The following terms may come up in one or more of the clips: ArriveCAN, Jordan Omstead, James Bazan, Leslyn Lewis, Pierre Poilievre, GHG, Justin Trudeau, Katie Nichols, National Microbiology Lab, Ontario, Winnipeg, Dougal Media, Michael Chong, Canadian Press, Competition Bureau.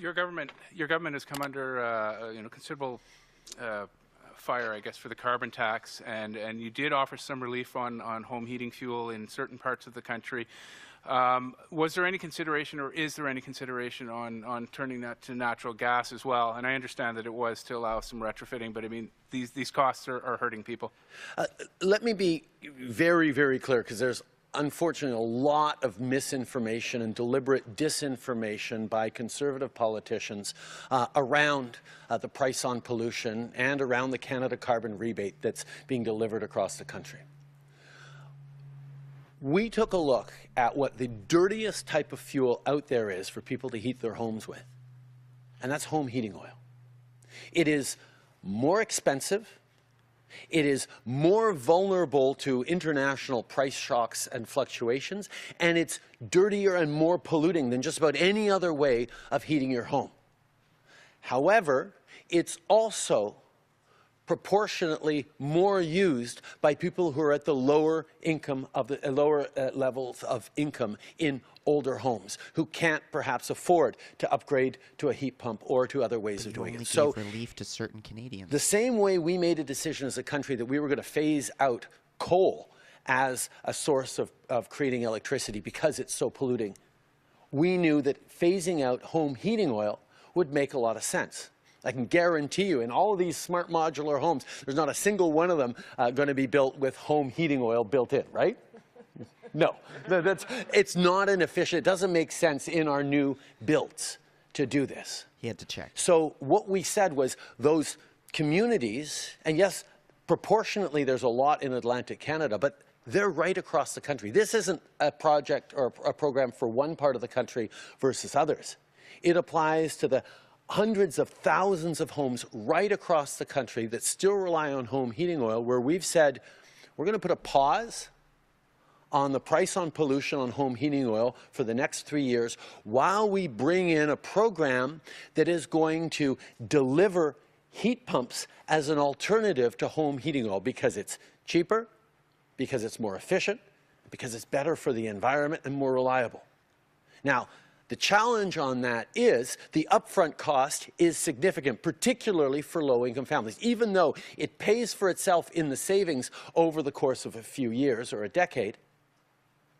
your government has come under considerable fire, I guess, for the carbon tax, and you did offer some relief on home heating fuel in certain parts of the country. Was there any consideration, or is there any consideration on turning that to natural gas as well? And I understand that it was to allow some retrofitting, but I mean, these costs are hurting people. Let me be very, very clear, because there's unfortunately a lot of misinformation and deliberate disinformation by conservative politicians around the price on pollution and around the Canada carbon rebate that's being delivered across the country. We took a look at what the dirtiest type of fuel out there is for people to heat their homes with, and that's home heating oil. It is more expensive, it is more vulnerable to international price shocks and fluctuations, and it's dirtier and more polluting than just about any other way of heating your home. However, it's also proportionately more used by people who are at the lower income of the lower levels of income in older homes, who can't perhaps afford to upgrade to a heat pump or to other ways of doing it. So relief to certain Canadians. The same way we made a decision as a country that we were going to phase out coal as a source of creating electricity because it's so polluting, we knew that phasing out home heating oil would make a lot of sense. I can guarantee you, in all of these smart modular homes, there's not a single one of them going to be built with home heating oil built in, right? No. It's not an efficient, it doesn't make sense in our new builds to do this. He had to check. So what we said was those communities, and yes, proportionately there's a lot in Atlantic Canada, but they're right across the country. This isn't a project or a program for one part of the country versus others. It applies to the hundreds of thousands of homes right across the country that still rely on home heating oil, where we've said we're going to put a pause on the price on pollution on home heating oil for the next 3 years while we bring in a program that is going to deliver heat pumps as an alternative to home heating oil, because it's cheaper, because it's more efficient, because it's better for the environment and more reliable. Now, the challenge on that is the upfront cost is significant, particularly for low-income families, even though it pays for itself in the savings over the course of a few years or a decade.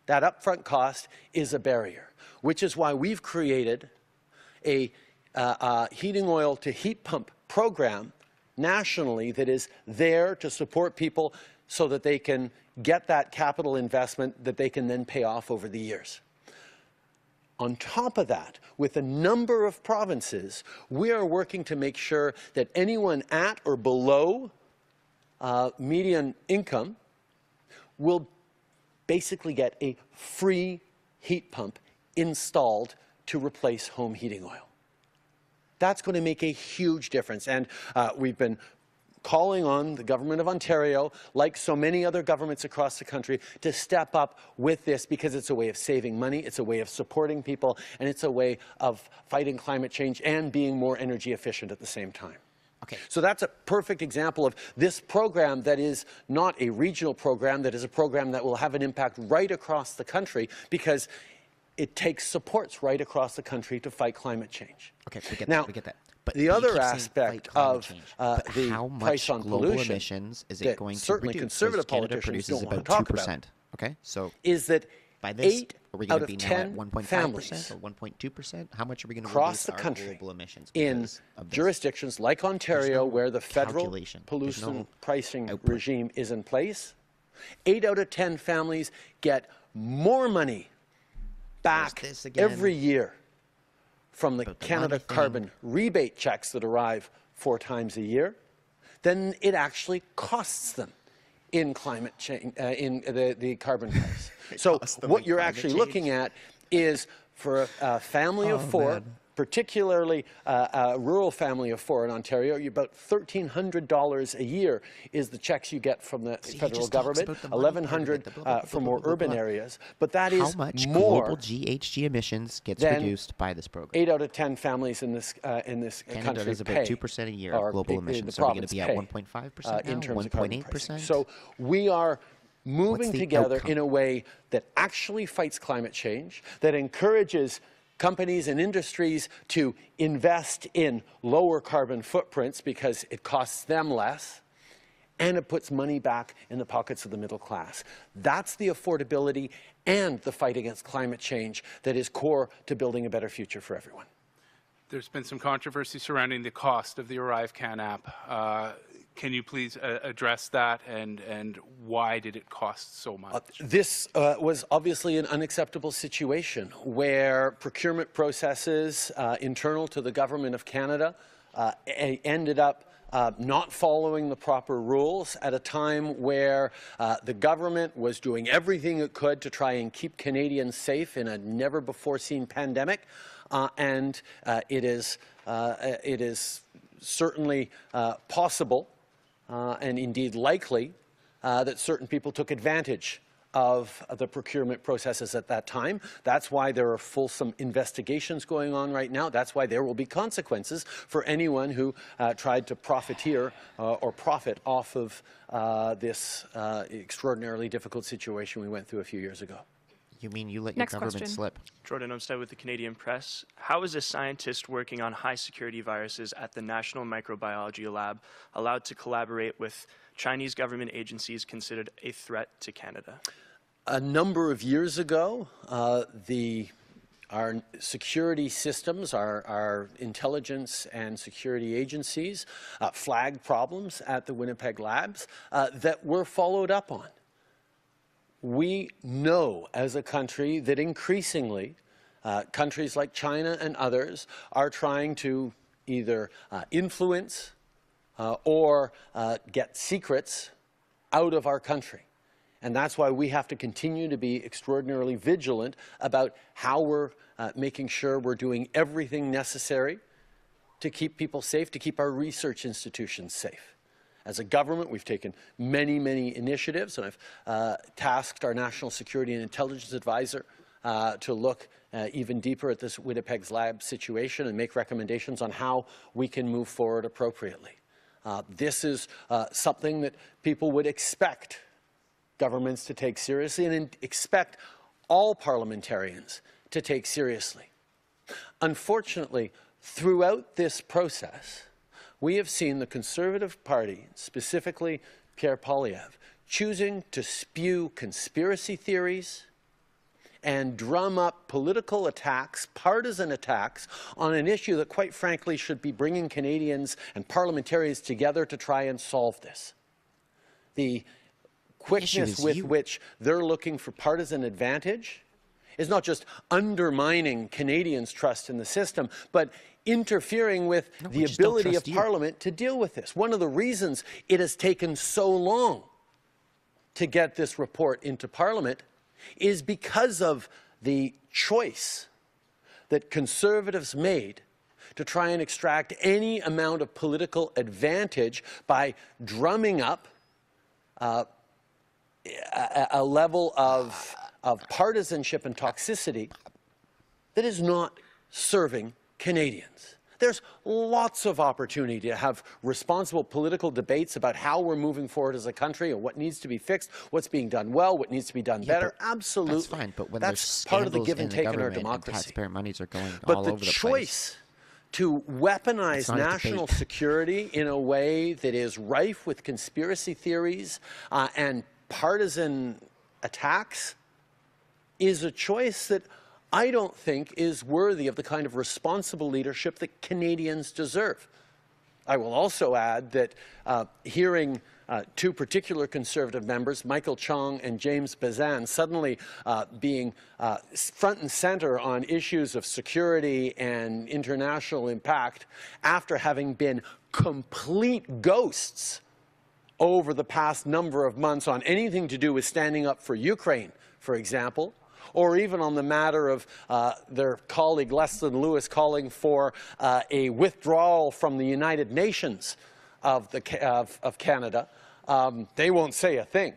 That upfront cost is a barrier, which is why we've created a heating oil to heat pump program nationally that is there to support people so that they can get that capital investment that they can then pay off over the years. On top of that, with a number of provinces, we are working to make sure that anyone at or below median income will basically get a free heat pump installed to replace home heating oil. That's going to make a huge difference, and we've been calling on the government of Ontario, like so many other governments across the country, to step up with this, because it's a way of saving money, it's a way of supporting people, and it's a way of fighting climate change and being more energy efficient at the same time. Okay. So that's a perfect example of this program that is not a regional program, that is a program that will have an impact right across the country, because it takes supports right across the country to fight climate change. Okay, we get that. But the other aspect of the price on pollution emissions is it going to certainly reduce, conservative politicians don't want to talk about. Okay, so is that by this, are we going to be now at 1.5% or 1.2%? How much are we going to reduce our global emissions in jurisdictions like Ontario, where the federal pollution pricing regime is in place? 8 out of 10 families get more money back every year from the Canada carbon rebate checks that arrive 4 times a year, then it actually costs them in climate change, in the carbon price. So what you're actually looking at is for a family of four, particularly a rural family of four in Ontario, about $1,300 a year is the checks you get from the federal government, $1,100 for more urban areas. But that is more. How much global GHG emissions gets reduced by this program? 8 out of 10 families in this country pay. Is about 2% a year of global emissions. So we're going to be at 1.5% in terms of 1.8%. So we are moving together in a way that actually fights climate change, that encourages companies and industries to invest in lower carbon footprints because it costs them less, and it puts money back in the pockets of the middle class. That's the affordability and the fight against climate change that is core to building a better future for everyone. There's been some controversy surrounding the cost of the ArriveCAN app. Can you please address that, and why did it cost so much? This was obviously an unacceptable situation where procurement processes internal to the Government of Canada ended up not following the proper rules at a time where the government was doing everything it could to try and keep Canadians safe in a never-before-seen pandemic, and it is certainly possible and indeed likely that certain people took advantage of the procurement processes at that time. That's why there are fulsome investigations going on right now. That's why there will be consequences for anyone who tried to profiteer or profit off of this extraordinarily difficult situation we went through a few years ago. You mean you let your government slip? Jordan Omstead with the Canadian Press. How is a scientist working on high security viruses at the National Microbiology Lab allowed to collaborate with Chinese government agencies considered a threat to Canada? A number of years ago, our security systems, our intelligence and security agencies flagged problems at the Winnipeg labs that were followed up on. We know as a country that increasingly countries like China and others are trying to either influence or get secrets out of our country. And that's why we have to continue to be extraordinarily vigilant about how we're making sure we're doing everything necessary to keep people safe, to keep our research institutions safe. As a government, we've taken many, many initiatives, and I've tasked our National Security and Intelligence Advisor to look even deeper at this Winnipeg's lab situation and make recommendations on how we can move forward appropriately. This is something that people would expect governments to take seriously and expect all parliamentarians to take seriously. Unfortunately, throughout this process, we have seen the Conservative Party, specifically Pierre Poilievre, choosing to spew conspiracy theories and drum up political attacks, partisan attacks, on an issue that, quite frankly, should be bringing Canadians and parliamentarians together to try and solve this. The quickness with which they're looking for partisan advantage is not just undermining Canadians' trust in the system, but interfering with the ability of Parliament to deal with this. One of the reasons it has taken so long to get this report into Parliament is because of the choice that Conservatives made to try and extract any amount of political advantage by drumming up a level of partisanship and toxicity that is not serving Canadians. There's lots of opportunity to have responsible political debates about how we're moving forward as a country and what needs to be fixed, what's being done well, what needs to be done better. Absolutely. That's fine, but when that's part of the give and take in our democracy. Taxpayer monies are going all over the place. But the choice to weaponize national security in a way that is rife with conspiracy theories and partisan attacks is a choice that I don't think is worthy of the kind of responsible leadership that Canadians deserve. I will also add that hearing two particular Conservative members, Michael Chong and James Bazan, suddenly being front and center on issues of security and international impact after having been complete ghosts over the past number of months on anything to do with standing up for Ukraine, for example, or even on the matter of their colleague Leslyn Lewis calling for a withdrawal from the United Nations of Canada. They won't say a thing.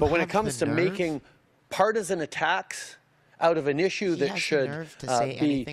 But when it comes to making partisan attacks out of an issue that should be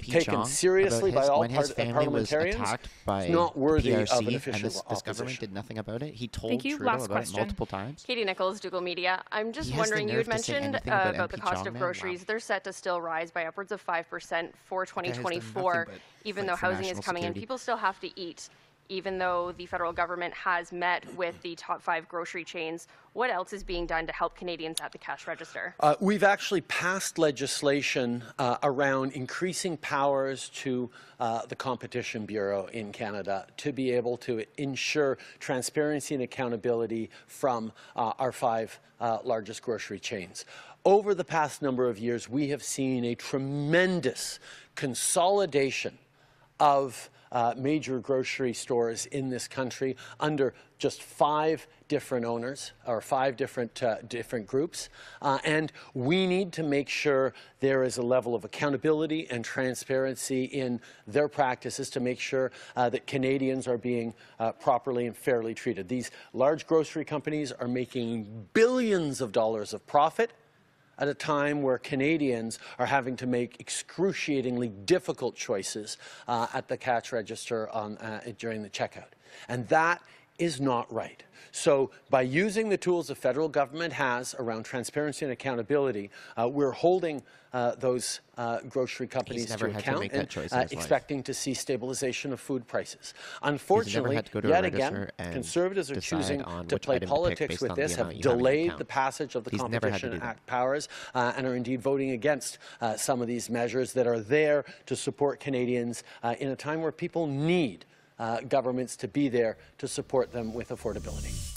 taken seriously by all parliamentarians. It's not worthy of an official opposition. This government did nothing about it. He told Trudeau about it multiple times. Katie Nichols, Dougal Media. I'm just wondering, you had mentioned about the cost of groceries. They're set to still rise by upwards of 5% for 2024, even though housing is coming in. People still have to eat, even though the federal government has met with the top 5 grocery chains. What else is being done to help Canadians at the cash register? We've actually passed legislation around increasing powers to the Competition Bureau in Canada to be able to ensure transparency and accountability from our 5 largest grocery chains. Over the past number of years, we have seen a tremendous consolidation of major grocery stores in this country under just 5 different owners or 5 different groups, and we need to make sure there is a level of accountability and transparency in their practices to make sure that Canadians are being properly and fairly treated. These large grocery companies are making billions of dollars of profit at a time where Canadians are having to make excruciatingly difficult choices at the cash register on, during the checkout. And that is not right. So by using the tools the federal government has around transparency and accountability, we're holding those grocery companies to account and expecting to see stabilization of food prices. Unfortunately, yet again, conservatives are choosing to play politics with this, have delayed the passage of the Competition Act powers, and are indeed voting against some of these measures that are there to support Canadians in a time where people need governments to be there to support them with affordability.